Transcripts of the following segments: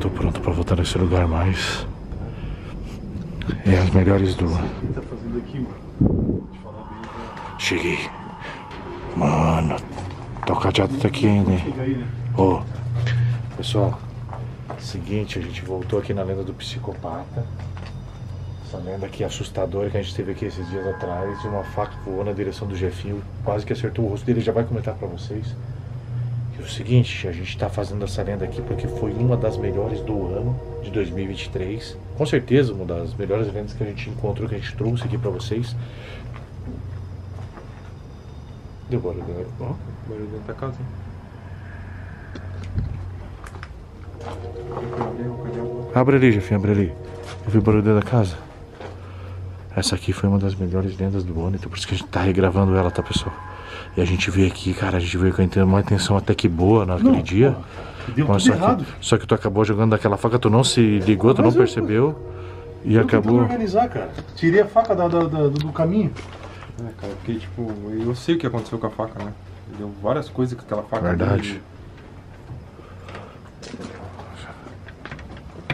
tô pronto pra voltar nesse lugar, mas é as melhores do... O que tá fazendo aqui, mano? Cheguei. Mano, tá o cadeado tá aqui ainda, hein? Ô, pessoal, seguinte, a gente voltou aqui na lenda do psicopata. Essa lenda aqui assustadora que a gente teve aqui esses dias atrás. Uma faca voou na direção do Jefinho, quase que acertou o rosto dele. Já vai comentar pra vocês. É o seguinte, a gente tá fazendo essa lenda aqui porque foi uma das melhores do ano de 2023. Com certeza, uma das melhores lendas que a gente encontrou, que a gente trouxe aqui pra vocês. Deu barulho, né? Ó, barulho dentro da casa, hein? Abre ali, Jefinho, abre ali. Eu vi o barulho dentro da casa. Essa aqui foi uma das melhores lendas do ano, então por isso que a gente tá regravando ela, tá, pessoal? E a gente veio aqui, cara, a gente veio com uma intenção até que boa naquele dia. Deu tudo errado. Só que tu acabou jogando daquela faca, tu não se ligou, tu não percebeu. E acabou... Eu tentei organizar, cara. Tirei a faca do caminho. É, cara, porque, tipo, eu sei o que aconteceu com a faca, né? Deu várias coisas com aquela faca. Verdade.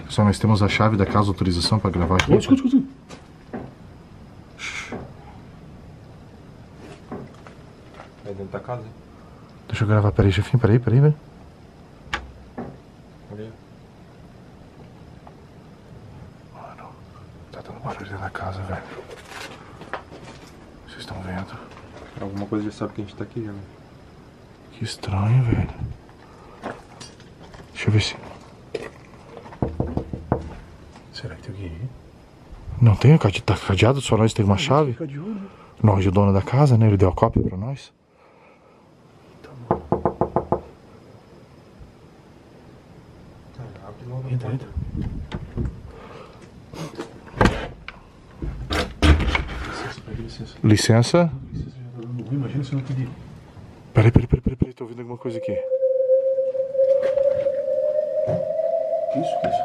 Pessoal, nós temos a chave da casa, autorização pra gravar aqui. Escuta. É dentro da casa? Deixa eu gravar, peraí, Jefinho, peraí, velho. Mano, tá dando barulho dentro da casa, velho. Vocês estão vendo? Alguma coisa já sabe que a gente tá aqui, velho. Que estranho, velho. Deixa eu ver se... Será que tem alguém aí? Não tem, tá cadeado, só nós teve uma chave. Nós, o dono da casa, né? Ele deu a cópia pra nós. Entra. Licença? Imagina se eu não pedir. Peraí, tô ouvindo alguma coisa aqui. Que isso?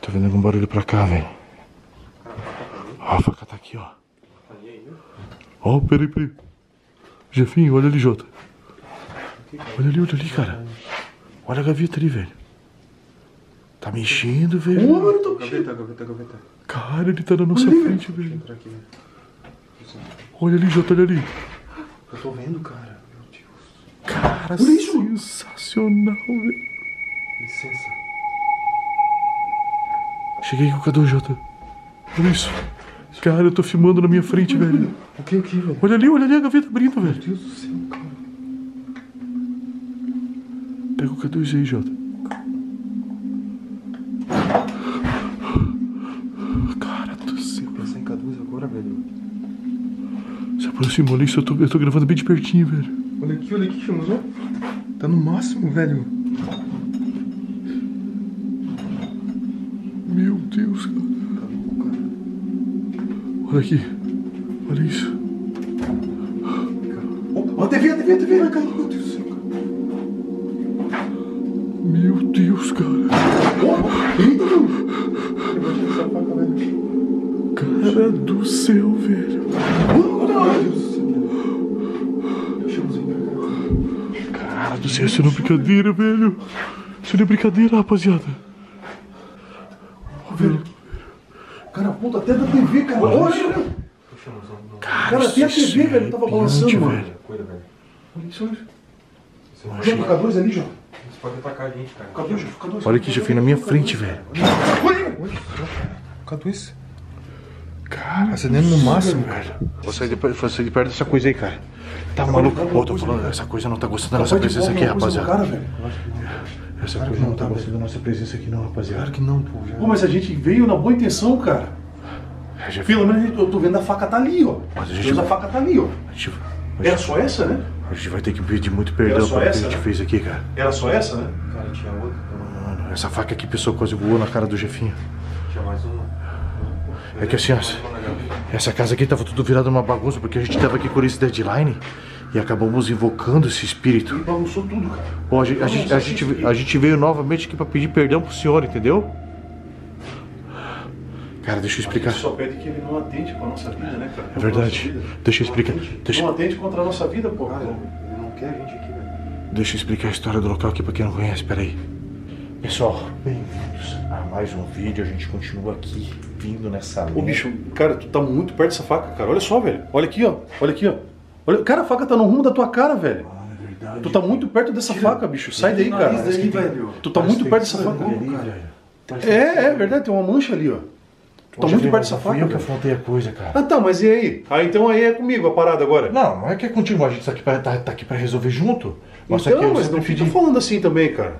Tô vendo algum barulho pra cá, velho. Ó, a faca tá aqui, ó. Ó, peraí. Jefinho, olha ali, Jota. Olha ali, cara. Olha a gaveta ali, velho. Tá mexendo, velho. Gaveta. Cara, ele tá na nossa frente, velho. Olha ali, Jota, olha ali. Eu tô vendo, cara. Meu Deus. Cara, sensacional, velho. Licença. Cheguei com o Cadu, Jota. Olha isso. Cara, eu tô filmando na minha frente, velho. O que, velho? Olha ali a gaveta abrindo, velho. Meu Deus do céu, cara. Pega o Cadu aí, Jota. Cara do céu. Pensar em Cadu agora, velho. Se aproximou ali, eu tô gravando bem de pertinho, velho. Olha aqui, chamou. Tá no máximo, velho. Meu Deus, cara. Olha aqui. Olha isso. Ó, a TV, cara. Meu Deus do céu, cara. Meu Deus, cara. Cara do céu, velho. Cara do céu, isso não é brincadeira, velho. Isso não é brincadeira, rapaziada. Velho. Cara, puta, até da TV, cara. Olha. Cara, até a TV, velho, tava balançando, mano. Olha isso, olha. Joga o K2 ali, João. Você pode atacar a gente, cara. K2. Olha aqui, Jefinho, na minha frente, velho. Olha. K2. Cara, acendendo no máximo, velho. Vou sair de perto dessa coisa aí, cara. Tá maluco? Pô, tô falando, essa coisa não tá gostando da nossa presença aqui, rapaziada. Essa coisa não tá gostando da nossa presença aqui, não, rapaziada. Claro que não, pô. Pô, mas a gente veio na boa intenção, cara. Pelo menos eu tô vendo a faca tá ali, ó. A faca tá ali, ó. Era só essa, né? A gente vai ter que pedir muito perdão pelo que a gente fez aqui, cara. Era só essa, né? Cara, tinha outra. Mano, essa faca aqui, pessoal, quase voou na cara do Jefinho. Tinha mais uma. É que assim, ó. Essa casa aqui tava tudo virada uma bagunça, porque a gente tava aqui com esse deadline e acabamos invocando esse espírito. Ele bagunçou tudo, cara. Bom, a gente veio novamente aqui pra pedir perdão pro senhor, entendeu? Cara, deixa eu explicar. A gente só pede que ele não atente com a nossa vida, né, cara? É verdade. Deixa eu explicar. Não atente contra a nossa vida, pô. Cara, ele não quer a gente aqui, velho. Deixa eu explicar a história do local aqui pra quem não conhece, peraí. Pessoal, bem-vindos a mais um vídeo, a gente continua aqui, vindo nessa... Ô bicho, cara, tu tá muito perto dessa faca, cara, olha só, velho. Olha aqui, ó, olha aqui, ó. Olha, cara, a faca tá no rumo da tua cara, velho. Tu tá muito perto dessa faca, bicho. Sai daí, cara. Tu tá muito perto dessa faca. É verdade, tem uma mancha ali, ó. Tu tá muito perto dessa faca. Fui eu que afrontei a coisa, cara. Ah, tá, mas e aí? Ah, então aí é comigo a parada agora. Não, não é que é contigo. A gente tá aqui pra resolver junto. Mas então, mas não fica falando assim também, cara.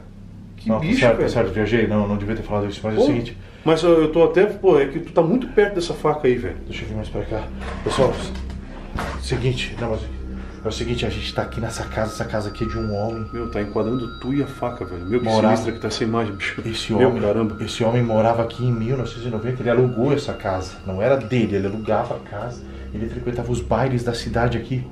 Que bicho, velho. Tá certo, viajei. Não, não devia ter falado isso, mas é o seguinte... Mas eu tô até... Pô, é que tu tá muito perto dessa faca aí, velho. Deixa eu vir mais pra cá. Pessoal, seguinte... Não, mas... É o seguinte, a gente tá aqui nessa casa, essa casa aqui é de um homem. Meu, tá enquadrando tu e a faca, velho. Meu, que sinistra que tá essa imagem, bicho. Esse homem morava aqui em 1990, ele alugou essa casa. Não era dele, ele alugava a casa. Ele frequentava os bailes da cidade aqui.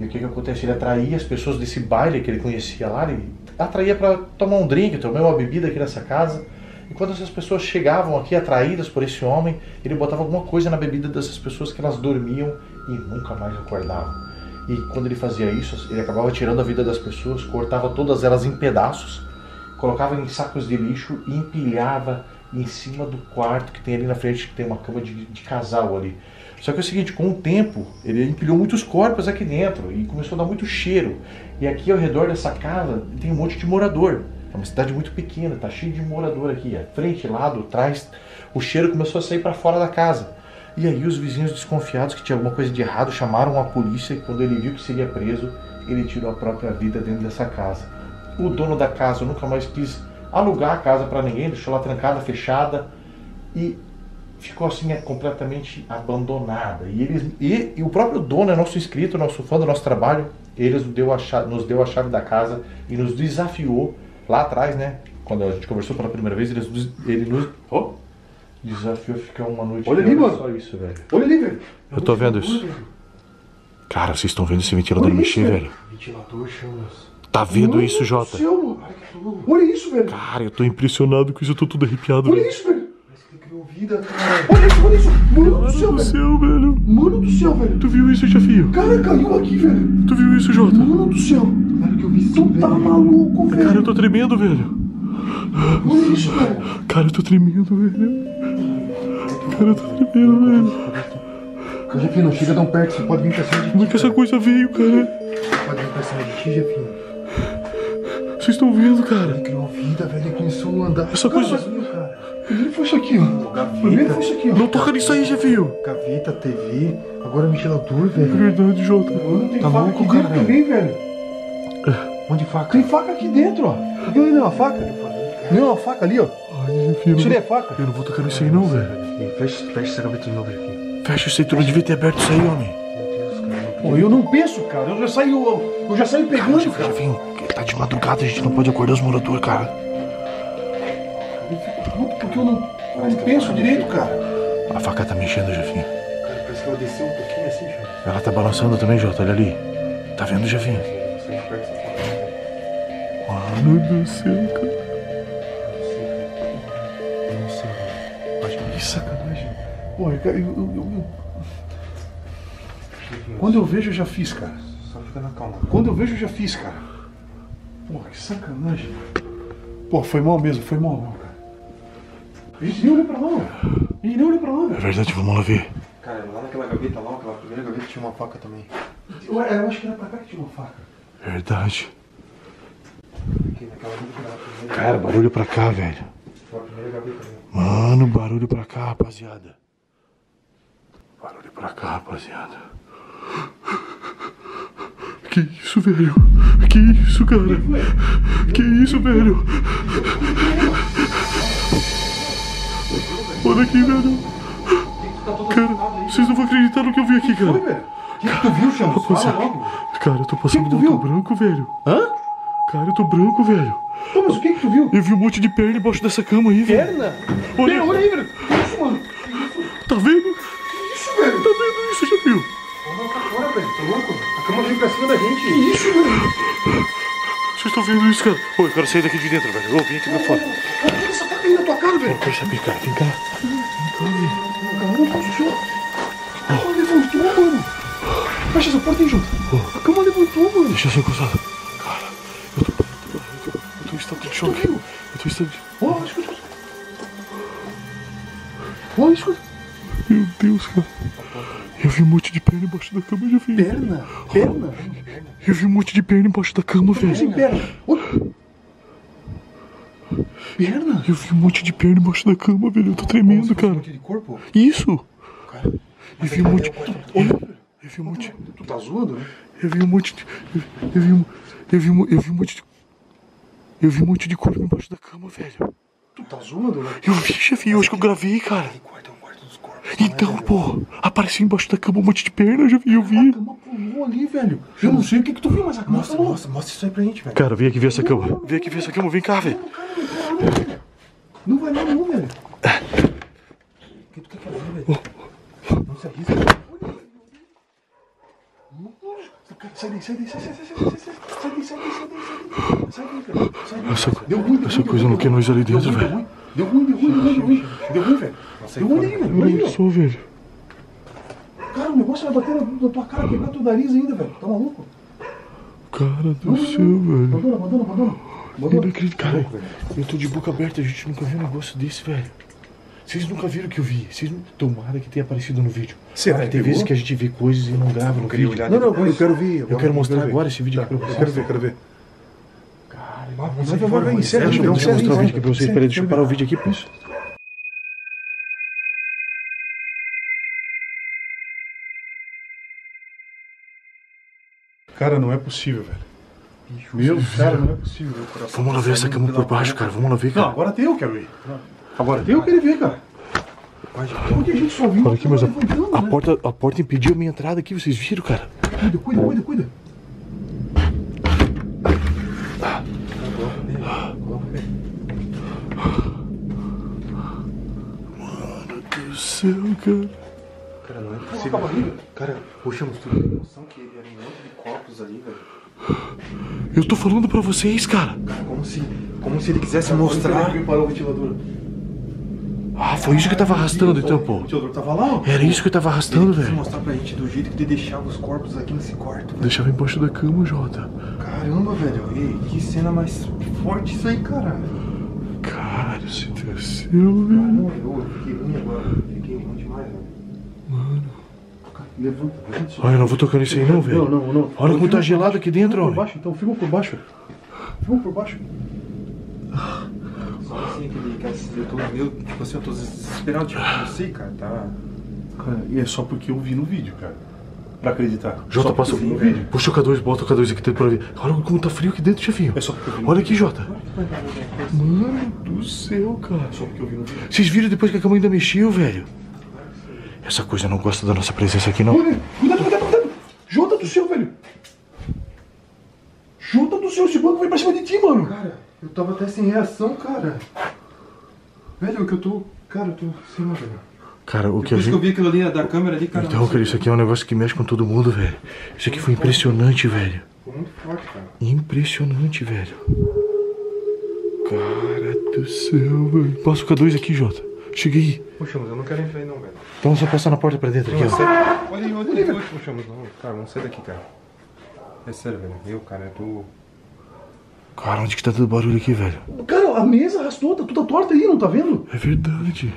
E o que que acontece? Ele atraía as pessoas desse baile que ele conhecia lá. Ele atraía pra tomar um drink, tomar uma bebida aqui nessa casa. E quando essas pessoas chegavam aqui atraídas por esse homem, ele botava alguma coisa na bebida dessas pessoas que elas dormiam e nunca mais acordavam. E quando ele fazia isso, ele acabava tirando a vida das pessoas, cortava todas elas em pedaços, colocava em sacos de lixo e empilhava em cima do quarto que tem ali na frente, que tem uma cama de casal ali. Só que é o seguinte, com o tempo, ele empilhou muitos corpos aqui dentro e começou a dar muito cheiro. E aqui ao redor dessa casa tem um monte de morador. É uma cidade muito pequena, tá cheio de morador aqui. Frente, lado, trás, o cheiro começou a sair para fora da casa. E aí os vizinhos desconfiados que tinha alguma coisa de errado chamaram a polícia e quando ele viu que seria preso, ele tirou a própria vida dentro dessa casa. O dono da casa nunca mais quis alugar a casa para ninguém, deixou ela trancada, fechada e ficou assim completamente abandonada. E o próprio dono é nosso inscrito, nosso fã do nosso trabalho, ele nos deu a chave da casa e nos desafiou lá atrás, né? Quando a gente conversou pela primeira vez, ele nos... Oh! Desafio a ficar uma noite... Olha ali, mano. Só isso, velho. Olha ali, velho. Eu tô vendo isso. Cara, vocês estão vendo esse ventilador mexer, velho? Ventilador, chamas. Tá vendo isso, Jota? Olha isso, velho. Cara, eu tô impressionado com isso. Eu tô todo arrepiado, velho. Olha isso, velho. Olha isso, olha isso. Mano do céu, velho. Mano do céu, velho. Tu viu isso, Jefinho? Cara, caiu aqui, velho. Tu viu isso, Jota? Mano do céu. Cara, que eu vi isso, velho. Tu tá maluco, velho. Cara, eu tô tremendo, velho. Olha isso, velho. Cara, eu tô tremendo, velho. Cara, eu tô tremendo, velho. Cara, Jefinho, chega tão perto, você pode vir pra cima de ti. Como é que essa coisa veio, cara? Pode vir pra cima de ti, Jefinho. Vocês estão vendo, cara? Ele criou vida, velho, ele começou a andar. Essa coisa... Primeiro foi isso aqui, ó. Gaveta. Primeiro foi isso aqui, ó. Não toca nisso aí, Jefinho. Gaveta, TV, agora ventilador, velho. É verdade, Jota. Tá louco, cara. Tem faca aqui dentro também, velho. Onde faca? Tem faca aqui dentro, ó. Por que não é uma faca? Não é uma faca ali, ó. Isso é faca. Eu não vou tocar nisso aí não, velho. Fecha essa gaveta de novo, Jefinho. Fecha isso aí, tu não devia ter aberto isso aí, homem. Meu Deus, cara. Pô, eu não penso, cara. Eu já saio pegando, cara. Jefinho, tá de madrugada, a gente não pode acordar os moradores, cara. Eu fico louco porque eu não penso direito, cara. A faca tá mexendo, Jefinho. Cara, parece que ela desceu um pouquinho assim, Jota. Ela tá balançando também, Jota, olha ali. Tá vendo, Jefinho? Mano do céu, cara. Que sacanagem. Pô, quando eu vejo, eu já fiz, cara. Só fica na calma. Quando eu vejo, eu já fiz, cara. Pô, que sacanagem. Pô, foi mal mesmo, foi mal, não, cara. Ele nem olhou pra lá, velho. Ele nem olhou pra lá, velho. É verdade, vamos lá ver. Cara, lá naquela gaveta, lá naquela primeira gaveta tinha uma faca também. Eu acho que era pra cá que tinha uma faca. Verdade. Cara, barulho pra cá, velho. Mano, barulho pra cá, rapaziada. Barulho pra cá, rapaziada. Que isso, velho? Que isso, cara? Que isso, velho? Olha aqui, velho. Cara, vocês não vão acreditar no que eu vi aqui, cara. O que tu viu, chama? Cara, eu tô passando um montão branco, velho. Hã? Cara, eu tô branco, velho. Pô, mas o que tu viu? Eu vi um monte de perna embaixo dessa cama aí, velho. Perna? Olha aí, velho. Que isso, mano? Que isso? Tá vendo? Que isso, velho? Tá vendo isso, já viu? Vamos lá pra fora, velho. Tá louco? A cama veio pra cima da gente. Que isso, velho? Vocês estão vendo isso, cara? Ô, eu quero sair daqui de dentro, velho. Ô, vem aqui pra fora. Cara, olha essa faca aí na tua cara, velho. Eu quero saber, cara. Vem cá. Vem cá, velho. A cama levantou, mano. Fecha essa porta aí, Jota. A cama levantou, mano. Deixa eu ser encostado. Cara, Cachorro aqui. Eu tô estranho. Ó, escuta. Ó, escuta. Meu Deus, cara. Eu vi um monte de perna embaixo da cama, já vi. Perna? Perna? Eu vi um monte de perna embaixo da cama, velho. Perna? Perna? Eu vi um monte de perna embaixo da cama, velho. Eu tô tremendo, cara. Um monte de corpo? Isso. Cara, eu vi um monte... Olha. Eu vi um monte... Tu tá zoando, né? Eu vi um monte de... Eu vi um monte de... Eu vi um monte de corpo embaixo da cama, velho. Tu tá zoando, né? Eu vi, Jefinho. Eu acho que eu gravei, cara. Então, pô, apareceu embaixo da cama um monte de perna, já vi, eu vi. A cama pulou ali, velho. Eu não sei o que que tu viu, mas a cama pulou. Nossa, mostra isso aí pra gente, velho. Cara, vem aqui ver essa cama. Vem aqui ver essa cama, vem cá, velho. Não vai lá não, velho. O que tu quer fazer, velho? Não se arrisca. Sai daí. Essa coisa não quer nós ali dentro, velho. Deu ruim, velho. Deu ruim, velho. Olha só, velho. Cara, o negócio vai bater na tua cara, pegar teu nariz ainda, velho. Tá maluco? Cara do céu, velho. Abandona. Eu não acredito, cara. Eu tô de boca aberta, a gente nunca viu um negócio desse, velho. Vocês nunca viram o que eu vi. Vocês não... Tomara que tenha aparecido no vídeo. Será que tem vezes que a gente vê coisas e não grava no vídeo? Não, eu quero ver. Eu quero mostrar agora esse vídeo aqui pra vocês. Quero ver. Vai, encerra. Deixa eu mostrar o vídeo aqui pra vocês. Peraí, deixa eu parar o vídeo aqui, pô. Cara, não é possível, velho. Meu Deus, cara, não é possível. Vamos lá ver essa cama por baixo, cara. Vamos lá ver, cara. Não, agora tem, eu quero ver. Agora tem, eu quero ver, cara. Porque a gente só viu aqui, mas a porta impediu a minha entrada aqui, vocês viram, cara? Cuida. Mano do céu, cara. Cara, não é possível. Cara, puxamos tudo. Tem noção que era um monte de corpos ali, velho. Eu tô falando pra vocês, cara. Cara, como se ele quisesse mostrar. Ah, foi isso que eu tava arrastando, então, pô. Era isso que eu tava arrastando, velho. Mostrar pra gente do jeito que ele deixava os corpos aqui nesse quarto. Deixava embaixo da cama, Jota. Caramba, velho. Ei, que cena mais forte isso aí, cara. Cara, esse terceiro, velho. Eu fiquei ruim agora. Fiquei ruim demais, velho. Mano. Levanta. Olha, eu não vou tocando isso aí, não, velho. Não. Olha como tá gelado aqui dentro, ó. Então, filma por baixo. Só assim que ele, cara, eu tô meio, tipo assim, eu tô desesperado, tipo, não sei, cara, tá... Cara, e é só porque eu vi no vídeo, cara, pra acreditar. Jota, passa o vídeo. Puxa o K2, bota o K2 aqui dentro pra ver. Olha como tá frio aqui dentro, Jefinho. É só porque eu vi no vídeo. Olha aqui, Jota. Mano do céu, cara. É só porque eu vi no vídeo. Vocês viram depois que a cama ainda mexeu, velho? Essa coisa não gosta da nossa presença aqui, não. Cuidado. Jota do céu, velho. Jota do céu, esse banco vai pra cima de ti, mano. Cara... Eu tava até sem reação, cara. Velho, que eu tô... Cara, eu tô sem nada, velho. Cara, o que a gente... Depois que eu vi aquilo ali, da câmera ali, cara... Então, cara, isso aqui é um negócio que mexe com todo mundo, velho. Isso aqui foi impressionante, velho. Foi muito forte, cara. Impressionante, velho. Cara do céu, velho. Passa o K2 aqui, Jota. Chega aí. Poxa, mas eu não quero entrar aí, não, velho. Então é só passar na porta pra dentro, aqui, ó. Olha aí, poxa, mas não. Cara, vamos sair daqui, cara. É sério, velho. Eu tô... Cara, onde que tá todo barulho aqui, velho? Cara, a mesa arrastou, tá toda torta aí, não tá vendo? É verdade.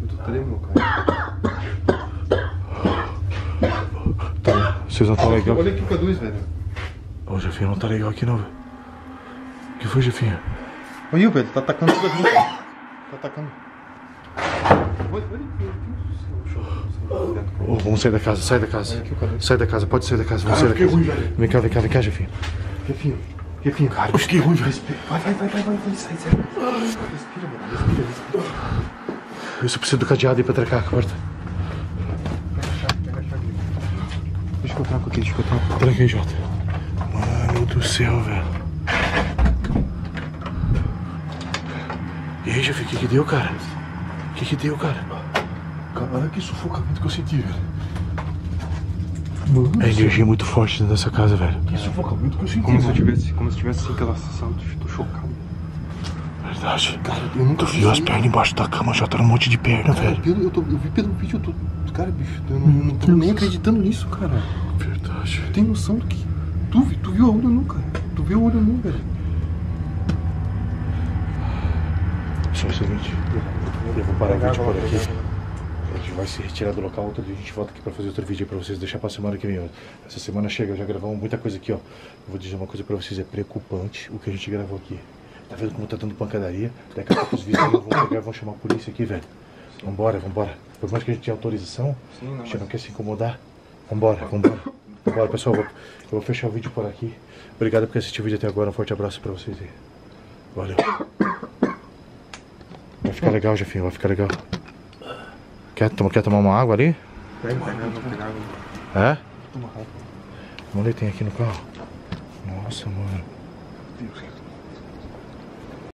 Eu tô tremendo, cara. Tá, vocês não tá legal. Olha aqui o K2, velho. Ô, Jefinho, não tá legal aqui não, velho. O que foi, Jefinho? Olha, velho, tá atacando tudo aqui. Tá atacando. Oh, vamos sair da casa, sai da casa, pode sair da casa, vamos sair da casa. Vem cá, Jefinho. Jefinho, cara, eu fiquei ruim, velho. Vai, sai. Respira. Eu só preciso do cadeado aí pra trancar a porta. Pega a chave. Deixa eu trancar. Tranquei, Jota. Mano do céu, velho. E aí, Jefinho, o que deu, cara? Cara, que sufocamento que eu senti, velho. É energia muito forte dentro dessa casa, velho. Isso foca muito com isso. Como se eu tivesse assim, aquela sensação, tô chocado. Verdade. Cara, eu nunca vi. Viu as pernas embaixo da cama, já tá um monte de perna, cara, velho. Eu vi pelo vídeo, eu tô... Cara, bicho, eu não tô nem acreditando nisso, cara. Verdade. Tu tem noção do que... Tu viu a olho nu, cara. Tu viu a olho nu, velho. Gente, é o seguinte, eu vou parar o vídeo por aqui. A gente vai se retirar do local, outro dia a gente volta aqui pra fazer outro vídeo pra vocês, deixar pra semana que vem. Essa semana chega, já gravamos muita coisa aqui, ó. Eu vou dizer uma coisa pra vocês, é preocupante o que a gente gravou aqui. Tá vendo como tá dando pancadaria? Daqui a pouco os vizinhos vão pegar e vão chamar a polícia aqui, velho. Vambora, vambora. Por mais que a gente tenha autorização, a gente não quer se incomodar. Vambora, vambora. Vambora, pessoal, eu vou fechar o vídeo por aqui. Obrigado por assistir o vídeo até agora, um forte abraço pra vocês aí. Valeu. Vai ficar legal, Jefinho, vai ficar legal. Quer tomar uma água ali? É? Vamos ali, tem aqui no carro. Nossa, mano.